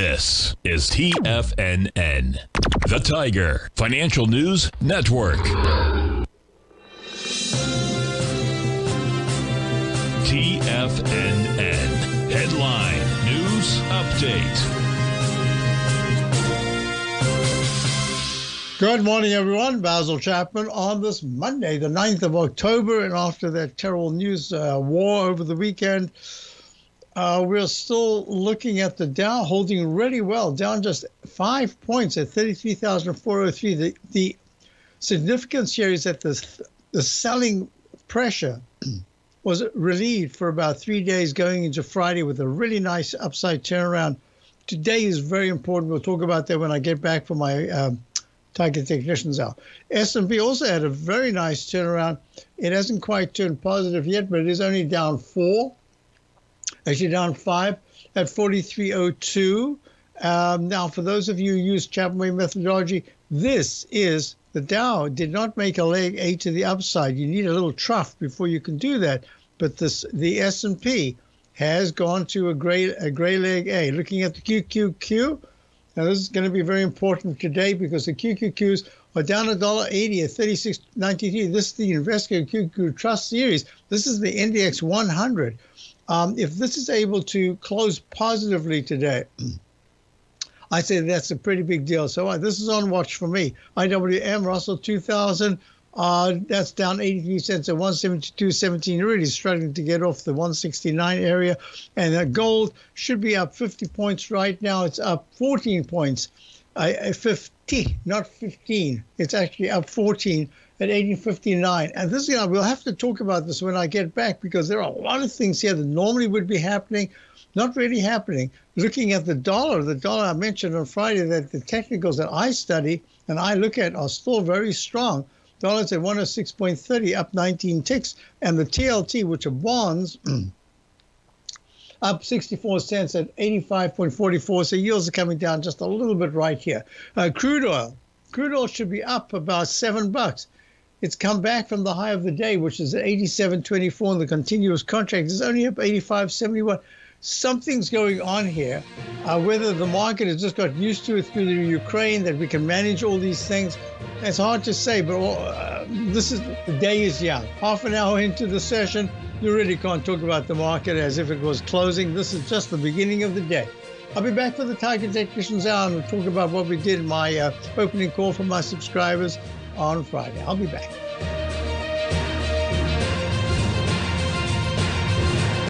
This is TFNN, the Tiger Financial News Network. TFNN Headline News Update. Good morning, everyone. Basil Chapman on this Monday, the 9th of October, and after that terrible news war over the weekend, we're still looking at the Dow holding really well, down just 5 points at 33,403. The significance here is that the selling pressure was relieved for about 3 days going into Friday with a really nice upside turnaround. Today is very important. We'll talk about that when I get back from my Tiger Technicians Hour. S&P also had a very nice turnaround. It hasn't quite turned positive yet, but it is only down four. Actually down five at 43.02. Now, for those of you who use Chapman Way methodology, this is the Dow did not make a leg A to the upside. You need a little trough before you can do that. But the S&P has gone to a gray leg A. Looking at the QQQ, now this is going to be very important today because the QQQs are down $1.80 at 36.93. This is the Invesco QQQ Trust Series. This is the NDX 100. If this is able to close positively today, I say that's a pretty big deal. So this is on watch for me. IWM, Russell 2000, that's down 83 cents at 172.17. Really struggling to get off the 169 area. And gold should be up 50 points right now. It's up 14 points. 50, not 15. It's actually up 14 at 18.59. And this, we'll have to talk about this when I get back because there are a lot of things here that normally would be happening, not really happening. Looking at the dollar I mentioned on Friday that the technicals that I study and I look at are still very strong. Dollars at 106.30, up 19 ticks. And the TLT, which are bonds, up 64 cents at 85.44. So yields are coming down just a little bit right here. Crude oil. Crude oil should be up about $7. It's come back from the high of the day, which is at 87.24, and the continuous contract is only up 85.71. Something's going on here. Whether the market has just got used to it through the Ukraine, that we can manage all these things, it's hard to say, but the day is young. Half an hour into the session, you really can't talk about the market as if it was closing. This is just the beginning of the day. I'll be back for the Tiger Technicians Hour and we'll talk about what we did in my opening call for my subscribers on Friday. I'll be back.